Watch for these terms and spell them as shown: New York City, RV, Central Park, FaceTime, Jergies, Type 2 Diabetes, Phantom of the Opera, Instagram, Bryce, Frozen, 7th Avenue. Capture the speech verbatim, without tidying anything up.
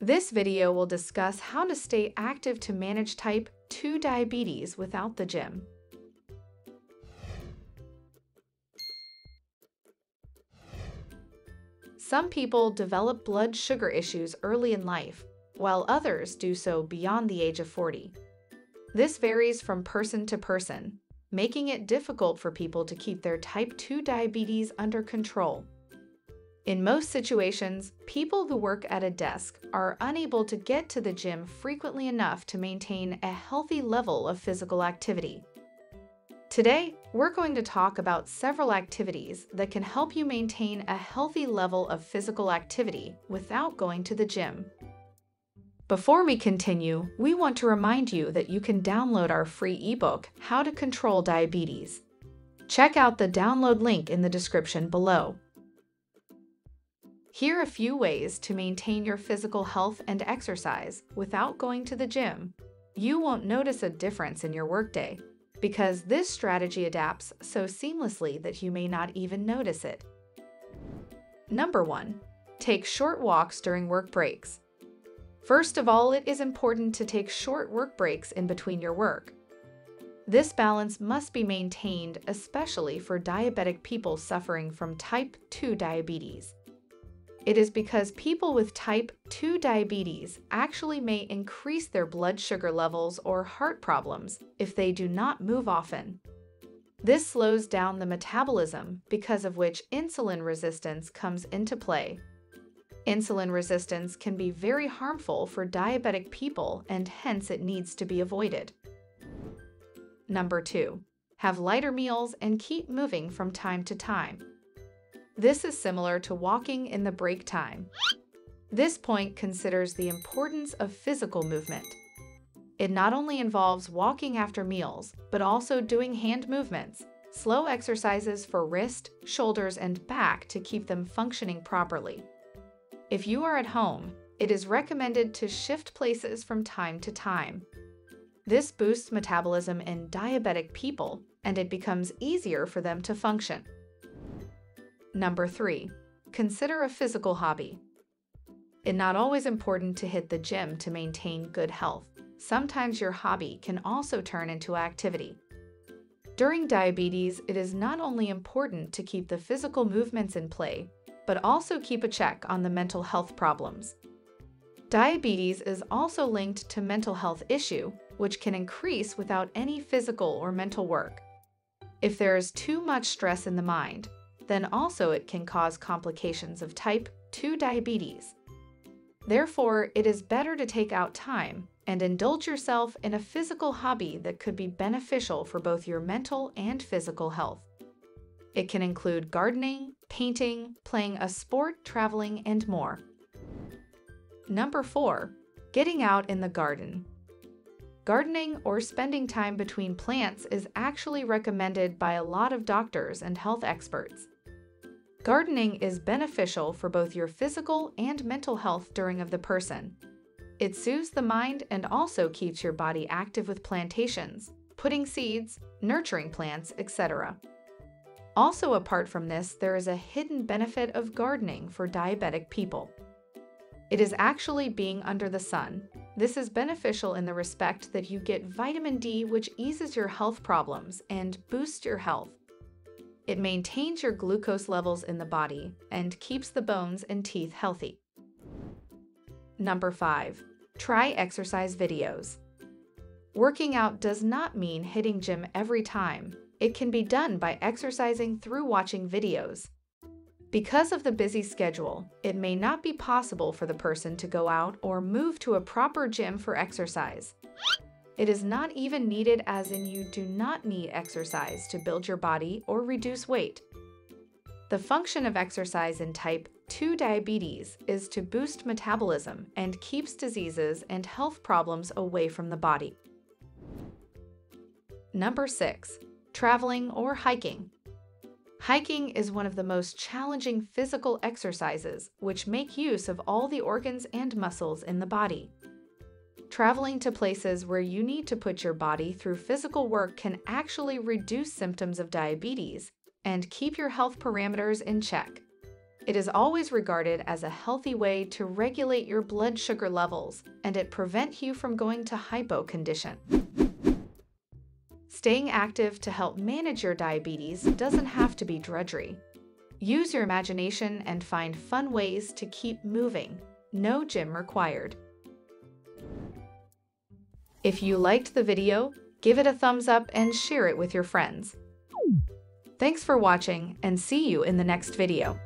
This video will discuss how to stay active to manage type two diabetes without the gym. Some people develop blood sugar issues early in life, while others do so beyond the age of forty. This varies from person to person, making it difficult for people to keep their type two diabetes under control. In most situations, people who work at a desk are unable to get to the gym frequently enough to maintain a healthy level of physical activity. Today, we're going to talk about several activities that can help you maintain a healthy level of physical activity without going to the gym. Before we continue, we want to remind you that you can download our free ebook, How to Control Diabetes. Check out the download link in the description below. Here are a few ways to maintain your physical health and exercise without going to the gym. You won't notice a difference in your workday because this strategy adapts so seamlessly that you may not even notice it. Number one, take short walks during work breaks. First of all, it is important to take short work breaks in between your work. This balance must be maintained, especially for diabetic people suffering from type two diabetes. It is because people with type two diabetes actually may increase their blood sugar levels or heart problems if they do not move often. This slows down the metabolism, because of which insulin resistance comes into play. Insulin resistance can be very harmful for diabetic people, and hence it needs to be avoided. Number two, have lighter meals and keep moving from time to time. This is similar to walking in the break time. This point considers the importance of physical movement. It not only involves walking after meals, but also doing hand movements, slow exercises for wrist, shoulders, and back to keep them functioning properly. If you are at home, it is recommended to shift places from time to time. This boosts metabolism in diabetic people, and it becomes easier for them to function. Number three, consider a physical hobby. It's not always important to hit the gym to maintain good health. Sometimes your hobby can also turn into activity. During diabetes, it is not only important to keep the physical movements in play, but also keep a check on the mental health problems. Diabetes is also linked to mental health issue, which can increase without any physical or mental work. If there is too much stress in the mind, then also it can cause complications of type two diabetes. Therefore, it is better to take out time and indulge yourself in a physical hobby that could be beneficial for both your mental and physical health. It can include gardening, painting, playing a sport, traveling, and more. Number four, getting out in the garden. Gardening or spending time between plants is actually recommended by a lot of doctors and health experts. Gardening is beneficial for both your physical and mental health during of the person. It soothes the mind and also keeps your body active with plantations, putting seeds, nurturing plants, et cetera. Also, apart from this, there is a hidden benefit of gardening for diabetic people. It is actually being under the sun. This is beneficial in the respect that you get vitamin D, which eases your health problems and boosts your health. It maintains your glucose levels in the body and keeps the bones and teeth healthy. Number five, try exercise videos. Working out does not mean hitting gym every time. It can be done by exercising through watching videos. Because of the busy schedule, it may not be possible for the person to go out or move to a proper gym for exercise. It is not even needed, as in you do not need exercise to build your body or reduce weight. The function of exercise in type two diabetes is to boost metabolism and keeps diseases and health problems away from the body. Number six, traveling or hiking. Hiking is one of the most challenging physical exercises, which make use of all the organs and muscles in the body. Traveling to places where you need to put your body through physical work can actually reduce symptoms of diabetes and keep your health parameters in check. It is always regarded as a healthy way to regulate your blood sugar levels, and it prevents you from going to hypo condition. Staying active to help manage your diabetes doesn't have to be drudgery. Use your imagination and find fun ways to keep moving. No gym required. If you liked the video, give it a thumbs up and share it with your friends. Thanks for watching, and see you in the next video.